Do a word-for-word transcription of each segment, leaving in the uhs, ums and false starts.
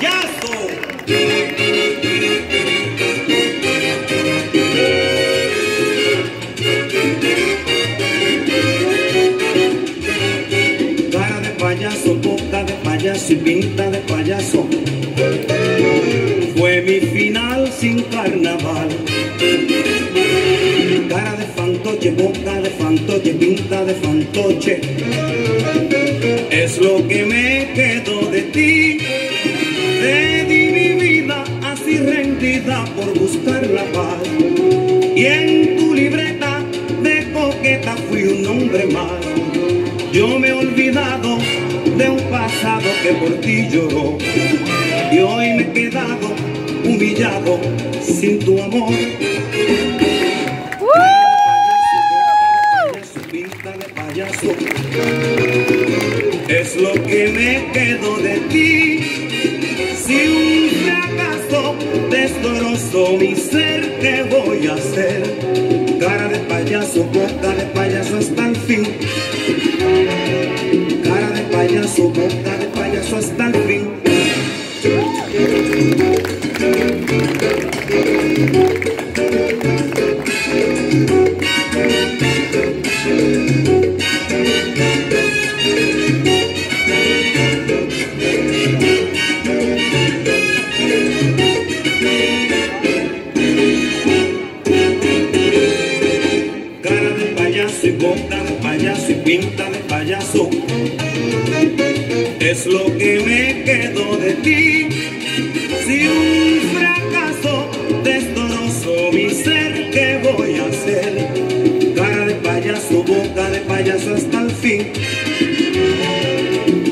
Payaso. Cara de payaso, boca de payaso y pinta de payaso. Fue mi final sin carnaval. Cara de fantoche, boca de fantoche, pinta de fantoche. Es lo que me quedó de ti. Te di mi vida así rendida por buscar la paz. Y en tu libreta de coqueta fui un hombre más. Yo me he olvidado de un pasado que por ti lloró. Y hoy me he quedado humillado sin tu amor. Es lo que me quedó de ti. Si un fracaso destrozó mi ser, ¿qué voy a hacer? Cara de payaso, boca de payaso hasta el fin. Cara de payaso, boca de payaso hasta el fin. Boca de payaso y pinta de payaso. Es lo que me quedó de ti. Si un fracaso destrozó mi ser, ¿qué voy a hacer? Cara de payaso, boca de payaso hasta el fin.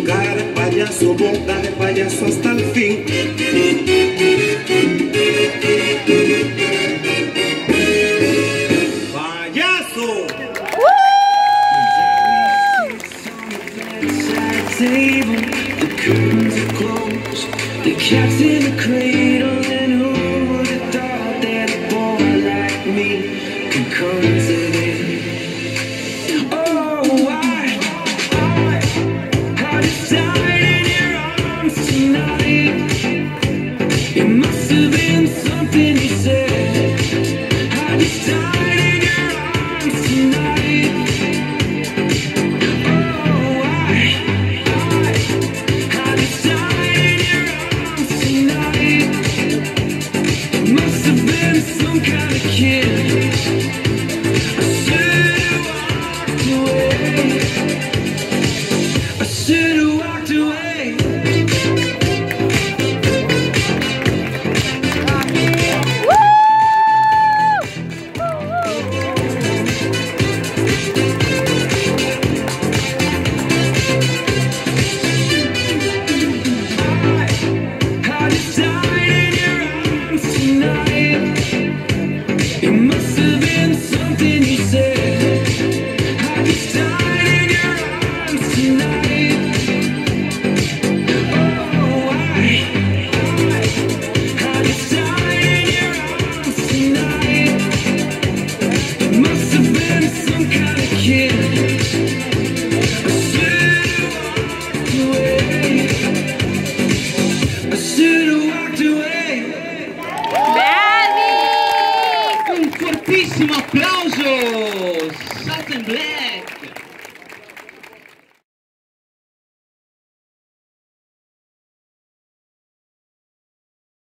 Cara de payaso, boca de payaso hasta el fin. Table, the curtains are closed, the cat's in the cradle, and who would have thought that a boy like me could come to this? Oh, I, I, I just died in your arms tonight. It must have been something you said. I just died in your arms tonight. Some kind of kid. I should've walked away. I should've walked away. ¡Aplausos! ¡Asamblea!